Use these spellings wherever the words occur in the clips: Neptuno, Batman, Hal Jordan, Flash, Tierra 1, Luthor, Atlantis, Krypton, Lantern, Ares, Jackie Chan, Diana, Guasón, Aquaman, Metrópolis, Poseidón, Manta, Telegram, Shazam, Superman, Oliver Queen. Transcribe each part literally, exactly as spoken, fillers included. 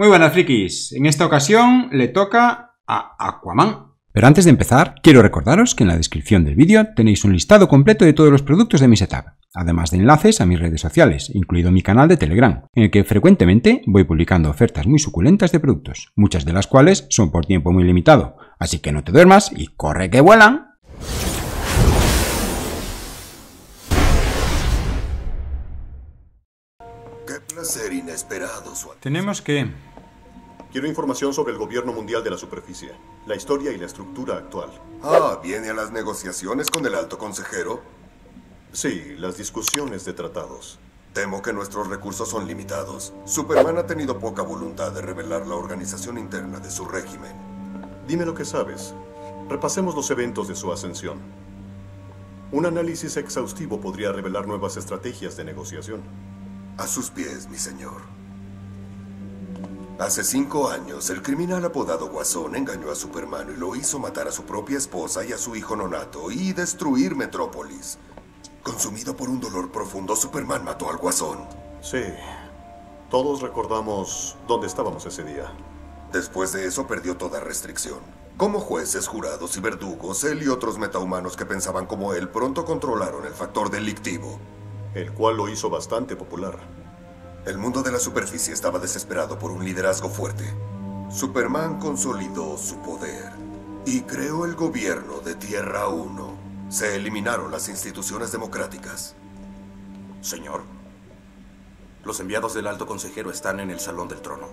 Muy buenas, frikis. En esta ocasión le toca a Aquaman. Pero antes de empezar, quiero recordaros que en la descripción del vídeo tenéis un listado completo de todos los productos de mi setup, además de enlaces a mis redes sociales, incluido mi canal de Telegram, en el que frecuentemente voy publicando ofertas muy suculentas de productos, muchas de las cuales son por tiempo muy limitado. Así que no te duermas y corre que vuelan. Qué placer inesperado, Suárez. Tenemos que... Quiero información sobre el gobierno mundial de la superficie, la historia y la estructura actual. Ah, ¿viene a las negociaciones con el alto consejero? Sí, las discusiones de tratados. Temo que nuestros recursos son limitados. Superman ha tenido poca voluntad de revelar la organización interna de su régimen. Dime lo que sabes. Repasemos los eventos de su ascensión. Un análisis exhaustivo podría revelar nuevas estrategias de negociación. A sus pies, mi señor. Hace cinco años, el criminal apodado Guasón engañó a Superman y lo hizo matar a su propia esposa y a su hijo nonato y destruir Metrópolis. Consumido por un dolor profundo, Superman mató al Guasón. Sí, todos recordamos dónde estábamos ese día. Después de eso perdió toda restricción. Como jueces, jurados y verdugos, él y otros metahumanos que pensaban como él pronto controlaron el factor delictivo. El cual lo hizo bastante popular. El mundo de la superficie estaba desesperado por un liderazgo fuerte. Superman consolidó su poder y creó el gobierno de Tierra uno. Se eliminaron las instituciones democráticas. Señor, los enviados del Alto Consejero están en el Salón del Trono.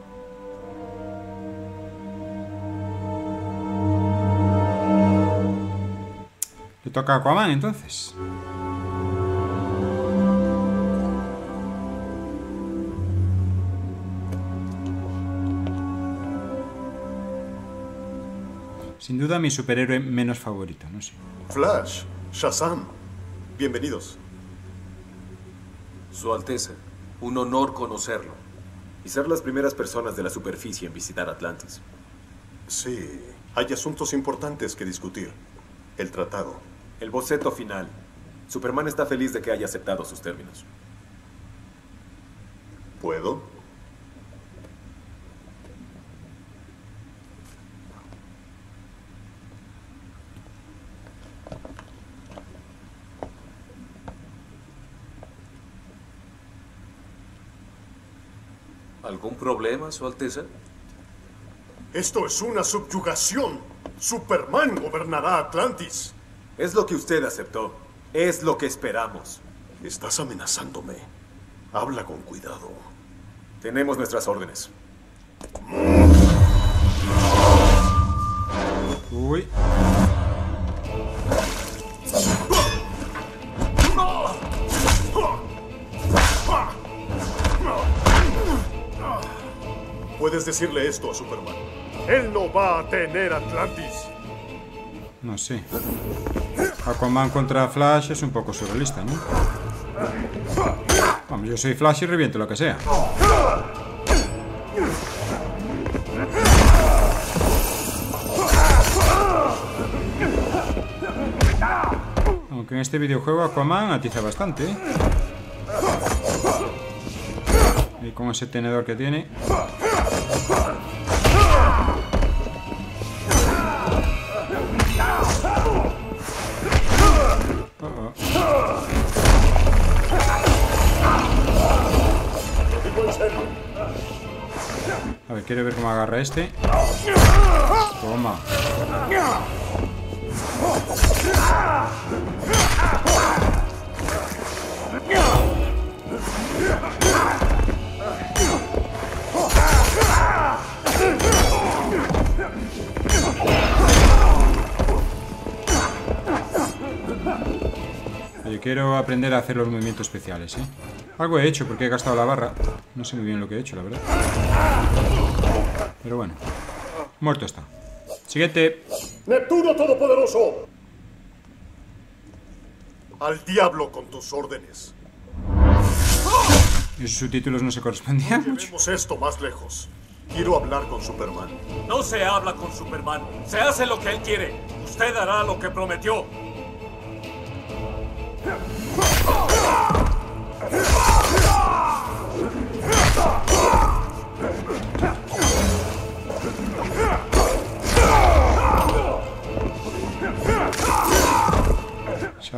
Le toca a Aquaman, entonces. Sin duda mi superhéroe menos favorito, no sé. Flash, Shazam, bienvenidos. Su Alteza, un honor conocerlo y ser las primeras personas de la superficie en visitar Atlantis. Sí, hay asuntos importantes que discutir. El tratado. El boceto final. Superman está feliz de que haya aceptado sus términos. ¿Puedo? ¿Algún problema, Su Alteza? Esto es una subyugación. Superman gobernará Atlantis. Es lo que usted aceptó. Es lo que esperamos. Estás amenazándome. Habla con cuidado. Tenemos nuestras órdenes. Uy. Puedes decirle esto a Superman. Él no va a tener Atlantis. No sé. Aquaman contra Flash es un poco surrealista, ¿no? Vamos, yo soy Flash y reviento lo que sea. Aunque en este videojuego Aquaman atiza bastante, ¿eh? Y con ese tenedor que tiene... A ver, quiero ver cómo agarra este. Toma. Yo quiero aprender a hacer los movimientos especiales, ¿eh? Algo he hecho porque he gastado la barra. No sé muy bien lo que he hecho, la verdad. Pero bueno. Muerto está. Siguiente. Neptuno Todopoderoso. Al diablo con tus órdenes. Esos subtítulos no se correspondían mucho. Llevemos esto más lejos. Quiero hablar con Superman. No se habla con Superman. Se hace lo que él quiere. Usted hará lo que prometió.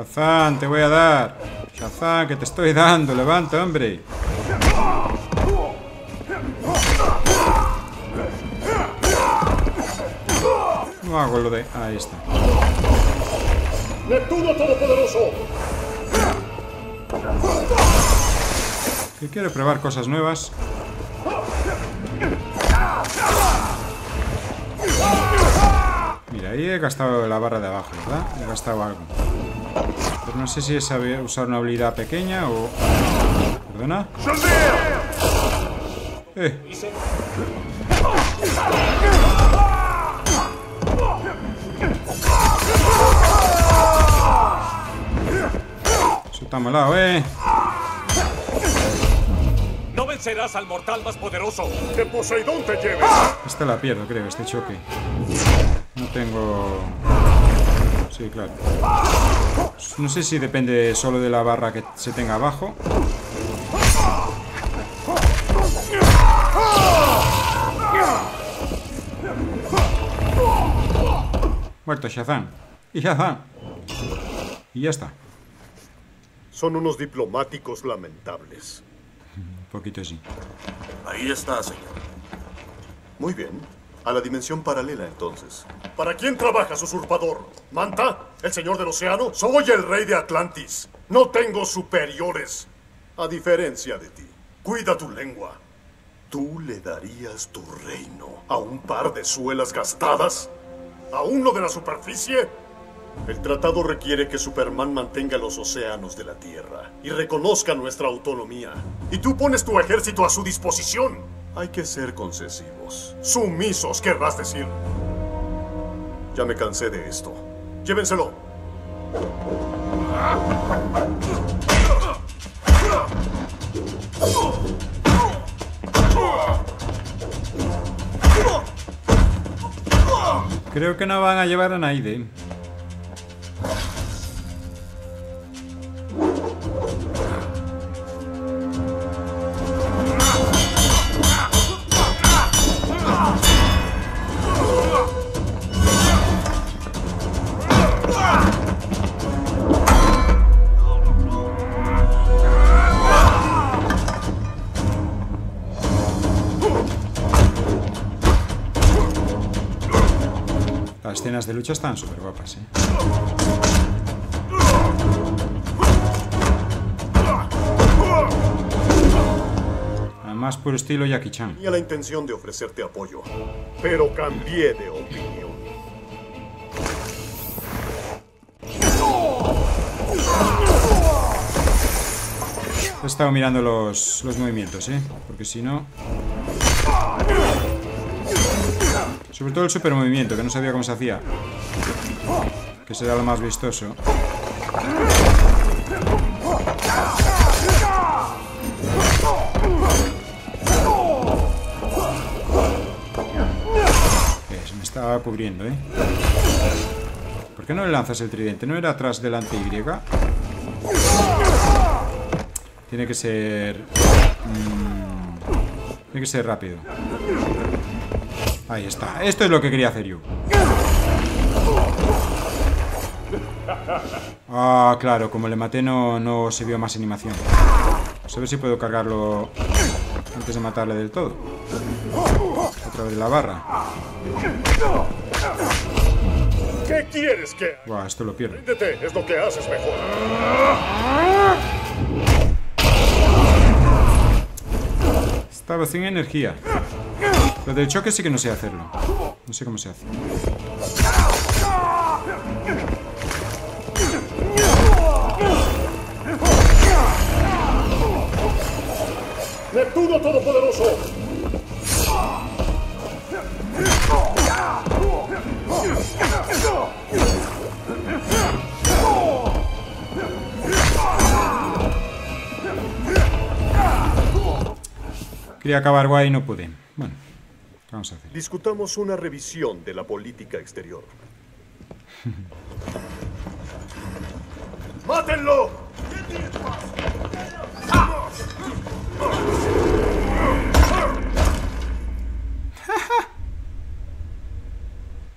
Shazam, te voy a dar. Shazam, que te estoy dando. Levanta, hombre. No hago lo de... Ahí está. Neptuno todopoderoso. Que quiero probar cosas nuevas. Mira, ahí he gastado la barra de abajo, ¿verdad? He gastado algo. Pero no sé si es usar una habilidad pequeña o... ¿Perdona? Eh. Eso está malado, ¿eh? No vencerás al mortal más poderoso. Que Poseidón te lleve. Esta la pierdo, creo, este choque. No tengo... Sí, claro. No sé si depende solo de la barra que se tenga abajo. Muerto Shazam. Y Shazam. Y ya está. Son unos diplomáticos lamentables. Un poquito así. Ahí está, señor. Muy bien. A la dimensión paralela, entonces. ¿Para quién trabajas, usurpador? ¿Manta? ¿El señor del océano? Soy el rey de Atlantis. No tengo superiores. A diferencia de ti. Cuida tu lengua. ¿Tú le darías tu reino a un par de suelas gastadas? ¿A uno de la superficie? El tratado requiere que Superman mantenga los océanos de la Tierra y reconozca nuestra autonomía. Y tú pones tu ejército a su disposición. Hay que ser concesivos. Sumisos, querrás decir. Ya me cansé de esto. Llévenselo. Creo que no van a llevar a nadie. Las escenas de lucha están súper guapas, ¿eh? Además, puro estilo Jackie Chan. Tenía la intención de ofrecerte apoyo, pero cambié de opinión. He estado mirando los, los movimientos, ¿eh? Porque si no... Sobre todo el super movimiento, que no sabía cómo se hacía. Que será lo más vistoso. Se me estaba cubriendo, ¿eh? ¿Por qué no le lanzas el tridente? ¿No era atrás, delante, Y? Tiene que ser... Mmm, tiene que ser rápido. Ahí está. Esto es lo que quería hacer yo. Ah, claro. Como le maté no, no se vio más animación. Vamos a ver si puedo cargarlo antes de matarle del todo. A través de la barra. ¿Qué quieres que haga? Buah, esto lo pierdo. Ríndete, es lo que haces mejor. Estaba sin energía. Lo del choque sí que no sé hacerlo. No sé cómo se hace. Neptuno todopoderoso. Quería acabar guay y no pude. Bueno. Vamos a hacer. Discutamos una revisión de la política exterior. ¡Mátenlo!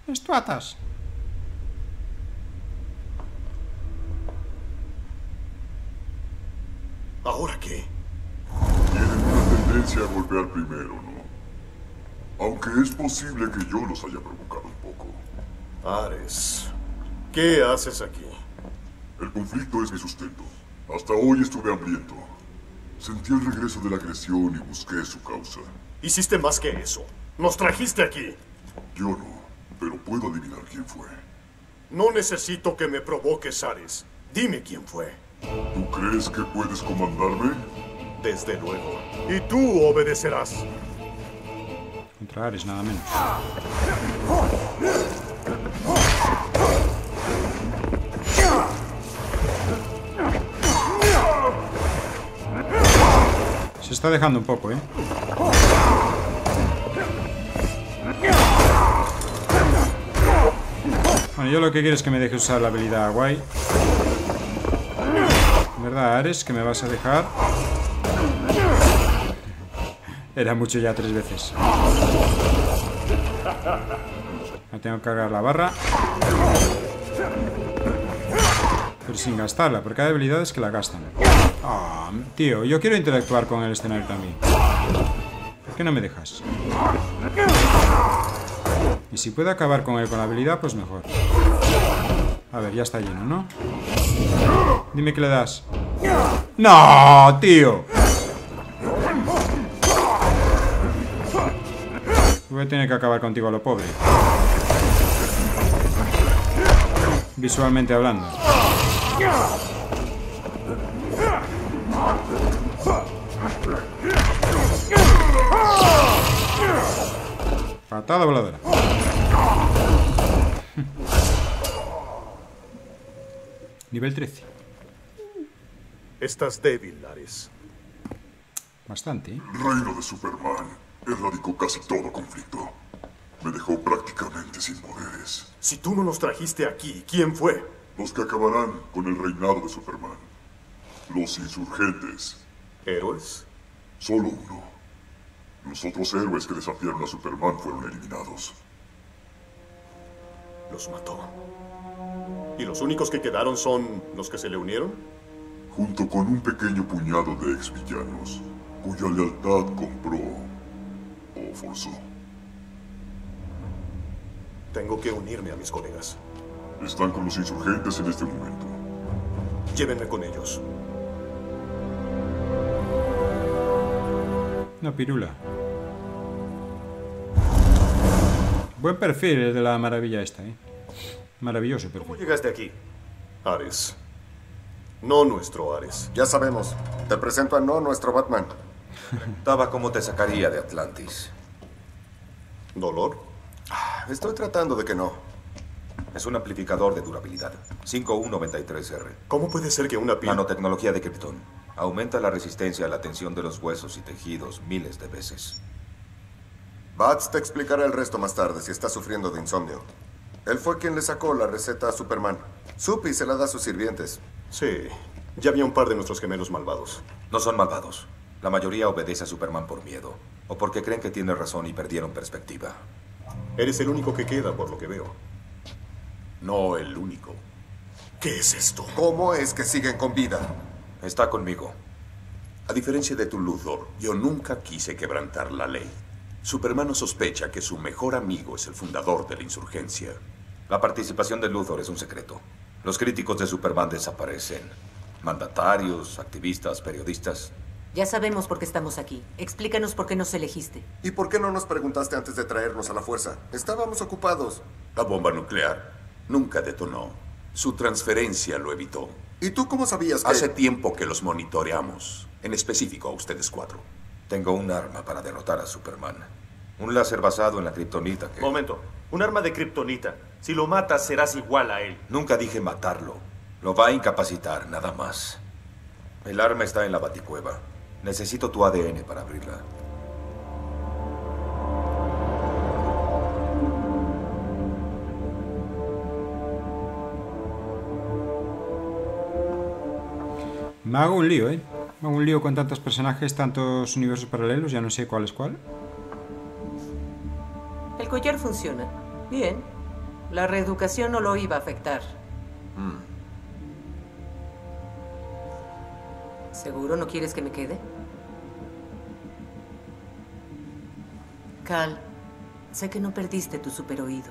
Estuatas. empecé a golpear primero, ¿no? Aunque es posible que yo los haya provocado un poco. Ares, ¿qué haces aquí? El conflicto es mi sustento. Hasta hoy estuve hambriento. Sentí el regreso de la agresión y busqué su causa. Hiciste más que eso. ¡Nos trajiste aquí! Yo no, pero puedo adivinar quién fue. No necesito que me provoques, Ares. Dime quién fue. ¿Tú crees que puedes comandarme? Desde luego. Y tú obedecerás. Contra Ares, nada menos. Se está dejando un poco, ¿eh? Bueno, yo lo que quiero es que me deje usar la habilidad guay. ¿Verdad, Ares? Que me vas a dejar. Era mucho ya tres veces. Me tengo que cargar la barra. Pero sin gastarla, porque hay habilidades que la gastan. Oh, tío, yo quiero interactuar con el escenario también. ¿Por qué no me dejas? Y si puedo acabar con él con la habilidad, pues mejor. A ver, ya está lleno, ¿no? Dime que le das. ¡No, tío! Voy a tener que acabar contigo a lo pobre. Visualmente hablando. Patada voladora. Nivel trece. Estás débil, Ares. Bastante. El reino de Superman erradicó casi todo conflicto. Me dejó prácticamente sin poderes. Si tú no nos trajiste aquí, ¿quién fue? Los que acabarán con el reinado de Superman. Los insurgentes. ¿Héroes? Solo uno. Los otros héroes que desafiaron a Superman fueron eliminados. Los mató. ¿Y los únicos que quedaron son los que se le unieron? Junto con un pequeño puñado de exvillanos, cuya lealtad compró o forzó. Tengo que unirme a mis colegas. Están con los insurgentes en este momento. Llévenme con ellos. Una pirula. Buen perfil el de la maravilla esta, ¿eh? Maravilloso perfil. ¿Cómo llegaste aquí? Ares. No nuestro Ares. Ya sabemos. Te presento a no nuestro Batman. Preguntaba cómo te sacaría de Atlantis. ¿Dolor? Estoy tratando de que no. Es un amplificador de durabilidad. cinco uno nueve tres R. ¿Cómo puede ser que una piel... Nanotecnología de Krypton. Aumenta la resistencia a la tensión de los huesos y tejidos miles de veces. Bats te explicará el resto más tarde si está sufriendo de insomnio. Él fue quien le sacó la receta a Superman. Supi se la da a sus sirvientes. Sí, ya había un par de nuestros gemelos malvados. No son malvados. La mayoría obedece a Superman por miedo. O porque creen que tiene razón y perdieron perspectiva. Eres el único que queda, por lo que veo. No el único. ¿Qué es esto? ¿Cómo es que siguen con vida? Está conmigo. A diferencia de tu Luthor, yo nunca quise quebrantar la ley. Superman no sospecha que su mejor amigo es el fundador de la insurgencia. La participación de Luthor es un secreto. Los críticos de Superman desaparecen. Mandatarios, activistas, periodistas... Ya sabemos por qué estamos aquí. Explícanos por qué nos elegiste. ¿Y por qué no nos preguntaste antes de traernos a la fuerza? Estábamos ocupados. La bomba nuclear nunca detonó. Su transferencia lo evitó. ¿Y tú cómo sabías que...? Hace tiempo que los monitoreamos, en específico a ustedes cuatro. Tengo un arma para derrotar a Superman. Un láser basado en la kriptonita que... Momento. Un arma de kriptonita. Si lo matas, serás igual a él. Nunca dije matarlo. Lo va a incapacitar, nada más. El arma está en la baticueva. Necesito tu A D N para abrirla. Me hago un lío, ¿eh? Me hago un lío con tantos personajes, tantos universos paralelos, ya no sé cuál es cuál. El collar funciona. Bien. La reeducación no lo iba a afectar. Mm. ¿Seguro no quieres que me quede? Hal, sé que no perdiste tu superoído.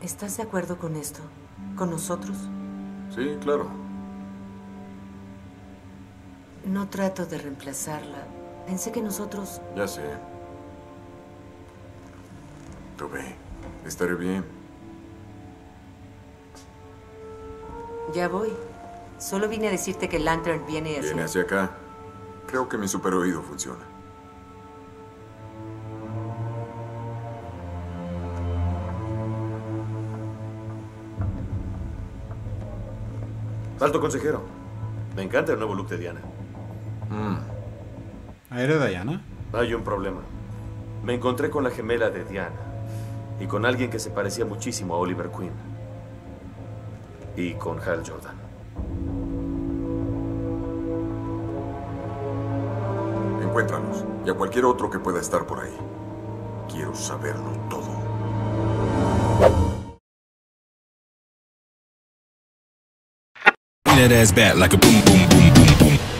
¿Estás de acuerdo con esto? ¿Con nosotros? Sí, claro. No trato de reemplazarla. Pensé que nosotros... Ya sé. Lo ve. Estaré bien. Ya voy. Solo vine a decirte que Lantern viene hacia... Viene hacia acá. Creo que mi superoído funciona. Alto consejero. Me encanta el nuevo look de Diana. Mm. ¿Aero Diana? Hay un problema. Me encontré con la gemela de Diana y con alguien que se parecía muchísimo a Oliver Queen. Y con Hal Jordan. Encuéntranos y a cualquier otro que pueda estar por ahí. Quiero saberlo todo. That ass back like a boom boom boom boom boom.